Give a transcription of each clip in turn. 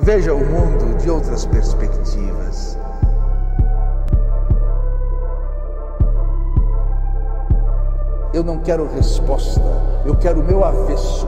Veja o mundo de outras perspectivas. Eu não quero resposta, eu quero o meu avesso.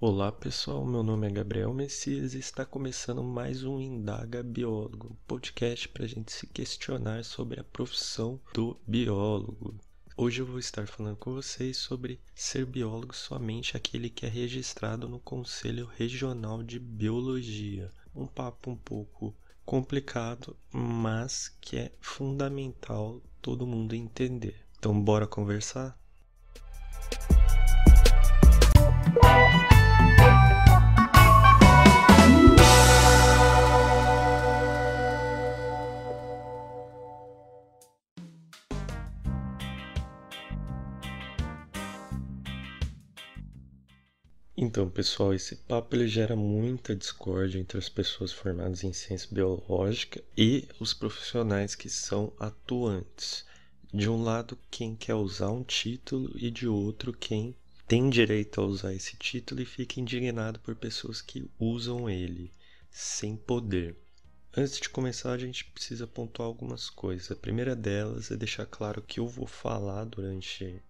Olá pessoal, meu nome é Gabriel Messias e está começando mais um Indaga Biólogo, podcast para a gente se questionar sobre a profissão do biólogo. Hoje eu vou estar falando com vocês sobre ser biólogo somente aquele que é registrado no Conselho Regional de Biologia. Um papo um pouco complicado, mas que é fundamental todo mundo entender. Então bora conversar? Então, pessoal, esse papo ele gera muita discórdia entre as pessoas formadas em ciência biológica e os profissionais que são atuantes. De um lado, quem quer usar um título e de outro, quem tem direito a usar esse título e fica indignado por pessoas que usam ele, sem poder. Antes de começar, a gente precisa pontuar algumas coisas. A primeira delas é deixar claro que eu vou falar durante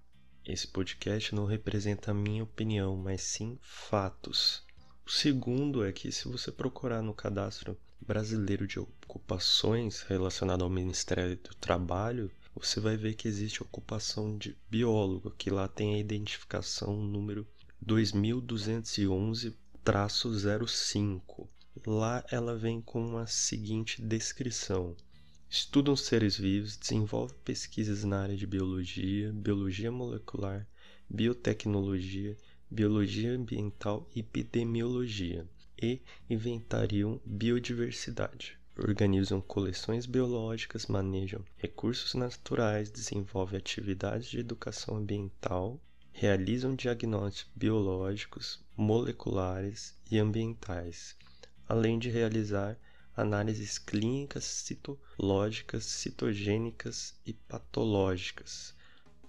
esse podcast não representa a minha opinião, mas sim fatos. O segundo é que se você procurar no Cadastro Brasileiro de Ocupações relacionado ao Ministério do Trabalho, você vai ver que existe a ocupação de biólogo, que lá tem a identificação número 2211-05. Lá ela vem com a seguinte descrição. Estudam seres vivos, desenvolvem pesquisas na área de biologia, biologia molecular, biotecnologia, biologia ambiental e epidemiologia e inventariam biodiversidade. Organizam coleções biológicas, manejam recursos naturais, desenvolvem atividades de educação ambiental, realizam diagnósticos biológicos, moleculares e ambientais, além de realizar análises clínicas, citológicas, citogênicas e patológicas.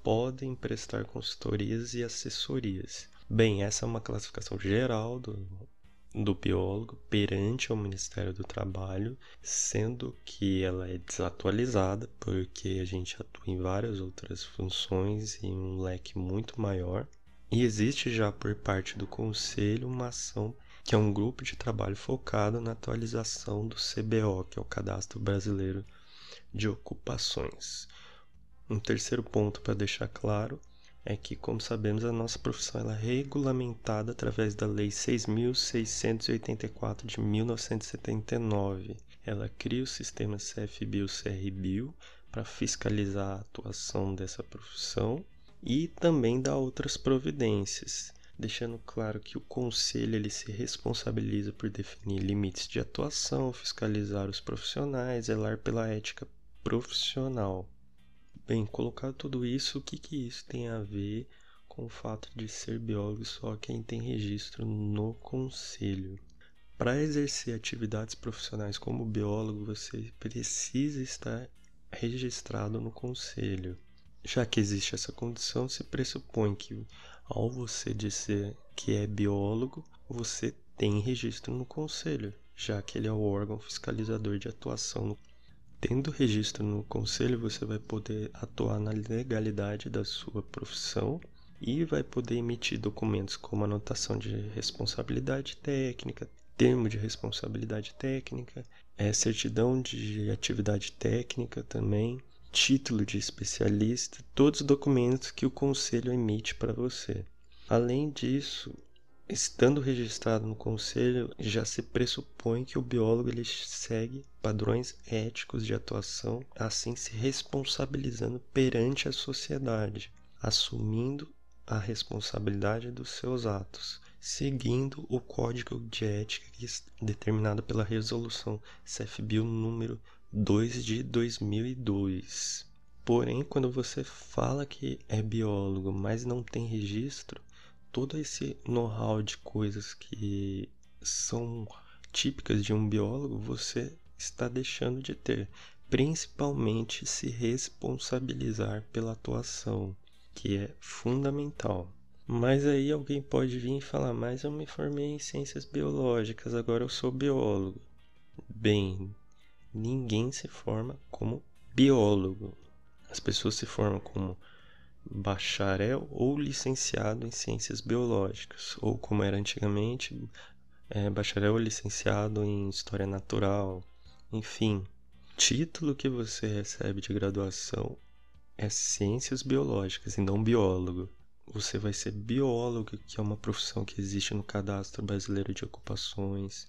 Podem prestar consultorias e assessorias. Bem, essa é uma classificação geral do biólogo perante ao Ministério do Trabalho, sendo que ela é desatualizada, porque a gente atua em várias outras funções e um leque muito maior. E existe já por parte do Conselho uma ação que é um grupo de trabalho focado na atualização do CBO, que é o Cadastro Brasileiro de Ocupações. Um terceiro ponto para deixar claro é que, como sabemos, a nossa profissão ela é regulamentada através da Lei 6.684 de 1979. Ela cria o sistema CFBio-CRBio para fiscalizar a atuação dessa profissão e também dá outras providências, deixando claro que o Conselho ele se responsabiliza por definir limites de atuação, fiscalizar os profissionais, zelar pela ética profissional. Bem, colocado tudo isso, o que isso tem a ver com o fato de ser biólogo só quem tem registro no Conselho? Para exercer atividades profissionais como biólogo, você precisa estar registrado no Conselho. Já que existe essa condição, se pressupõe que ao você dizer que é biólogo, você tem registro no Conselho, já que ele é o órgão fiscalizador de atuação. Tendo registro no Conselho, você vai poder atuar na legalidade da sua profissão e vai poder emitir documentos como anotação de responsabilidade técnica, termo de responsabilidade técnica, certidão de atividade técnica também, título de especialista, todos os documentos que o Conselho emite para você. Além disso, estando registrado no Conselho, já se pressupõe que o biólogo ele segue padrões éticos de atuação, assim se responsabilizando perante a sociedade, assumindo a responsabilidade dos seus atos, seguindo o código de ética determinado pela Resolução CFBio número 2 de 2002. Porém, quando você fala que é biólogo, mas não tem registro, todo esse know-how de coisas que são típicas de um biólogo, você está deixando de ter, principalmente se responsabilizar pela atuação, que é fundamental. Mas aí alguém pode vir e falar, mas eu me formei em ciências biológicas, agora eu sou biólogo. Bem, ninguém se forma como biólogo. As pessoas se formam como bacharel ou licenciado em ciências biológicas, ou como era antigamente, bacharel ou licenciado em história natural, enfim. O título que você recebe de graduação é ciências biológicas e não biólogo. Você vai ser biólogo, que é uma profissão que existe no Cadastro Brasileiro de Ocupações,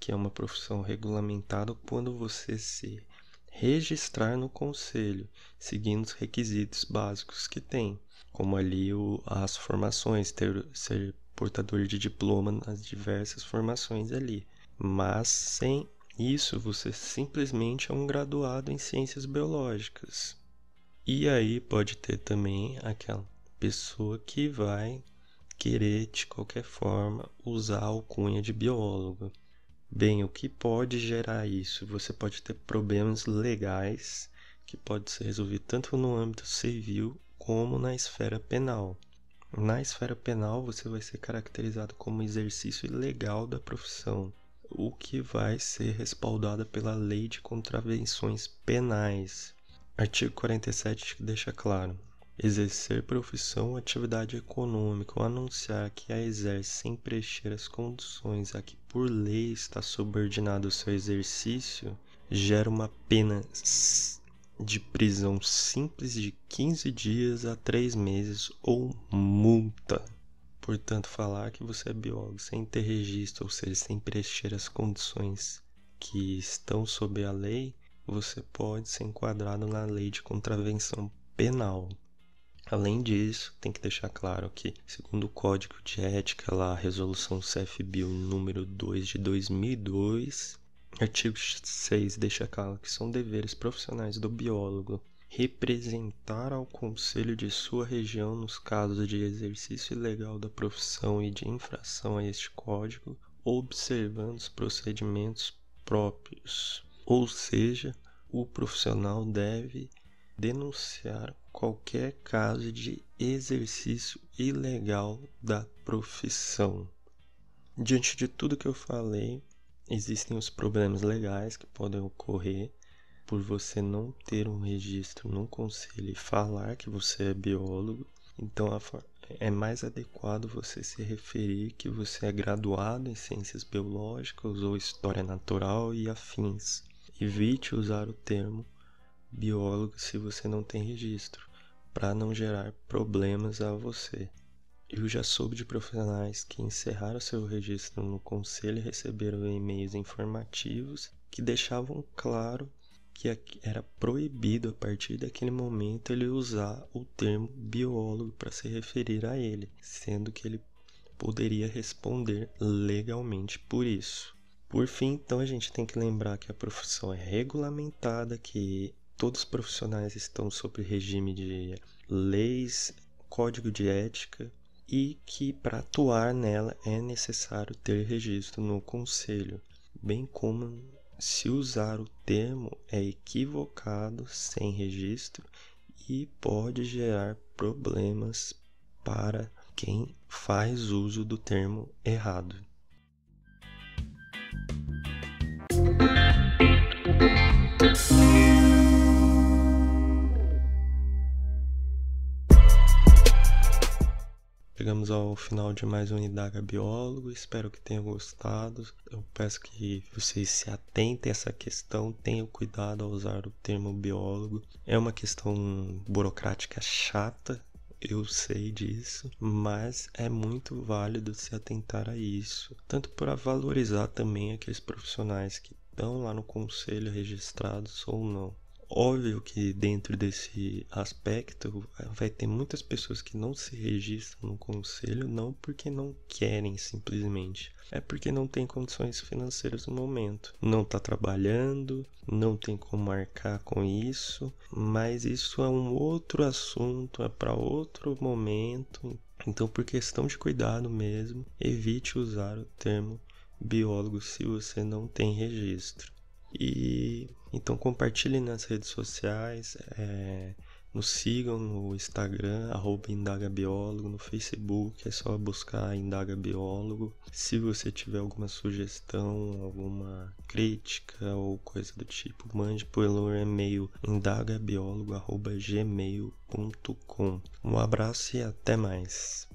que é uma profissão regulamentada quando você se registrar no Conselho, seguindo os requisitos básicos que tem, como ali as formações, ser portador de diploma nas diversas formações ali. Mas sem isso, você simplesmente é um graduado em ciências biológicas. E aí pode ter também aquela pessoa que vai querer, de qualquer forma, usar a alcunha de biólogo. Bem, o que pode gerar isso? Você pode ter problemas legais que podem ser resolvidos tanto no âmbito civil como na esfera penal. Na esfera penal, você vai ser caracterizado como exercício ilegal da profissão, o que vai ser respaldado pela Lei de Contravenções Penais. Artigo 47 deixa claro: exercer profissão ou atividade econômica ou anunciar que a exerce sem preencher as condições a que por lei está subordinado o seu exercício, gera uma pena de prisão simples de 15 dias a 3 meses ou multa. Portanto, falar que você é biólogo sem ter registro, ou seja, sem preencher as condições que estão sob a lei, você pode ser enquadrado na Lei de Contravenção Penal. Além disso, tem que deixar claro que, segundo o Código de Ética, lá, Resolução CFBio número 2 de 2002, artigo 6 deixa claro que são deveres profissionais do biólogo representar ao Conselho de sua região nos casos de exercício ilegal da profissão e de infração a este código, observando os procedimentos próprios. Ou seja, o profissional deve denunciar qualquer caso de exercício ilegal da profissão. Diante de tudo que eu falei, existem os problemas legais que podem ocorrer por você não ter um registro no conselho e falar que você é biólogo. Então é mais adequado você se referir que você é graduado em ciências biológicas ou história natural e afins. Evite usar o termo biólogo se você não tem registro, para não gerar problemas a você. Eu já soube de profissionais que encerraram seu registro no conselho e receberam e-mails informativos que deixavam claro que era proibido a partir daquele momento ele usar o termo biólogo para se referir a ele, sendo que ele poderia responder legalmente por isso. Por fim, então, a gente tem que lembrar que a profissão é regulamentada, que todos os profissionais estão sob regime de leis, código de ética, e que para atuar nela é necessário ter registro no conselho, bem como se usar o termo é equivocado sem registro e pode gerar problemas para quem faz uso do termo errado. Chegamos ao final de mais um Indaga Biólogo, espero que tenham gostado. Eu peço que vocês se atentem a essa questão, tenham cuidado ao usar o termo biólogo. É uma questão burocrática chata, eu sei disso, mas é muito válido se atentar a isso, tanto para valorizar também aqueles profissionais que estão lá no conselho registrados ou não. Óbvio que dentro desse aspecto vai ter muitas pessoas que não se registram no conselho, não porque não querem simplesmente, é porque não tem condições financeiras no momento, não está trabalhando, não tem como arcar com isso, mas isso é um outro assunto, é para outro momento. Então, por questão de cuidado mesmo, evite usar o termo biólogo se você não tem registro. E então compartilhem nas redes sociais, nos sigam no Instagram, @indagabiólogo, no Facebook, é só buscar Indaga Biólogo. Se você tiver alguma sugestão, alguma crítica ou coisa do tipo, mande pelo e-mail indagabiólogo@gmail.com. Um abraço e até mais!